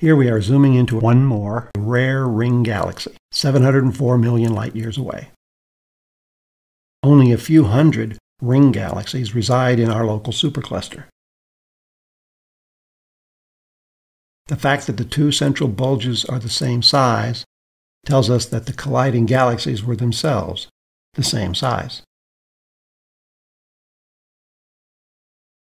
Here we are zooming into one more rare ring galaxy, 704 million light-years away. Only a few hundred ring galaxies reside in our local supercluster. The fact that the two central bulges are the same size tells us that the colliding galaxies were themselves the same size.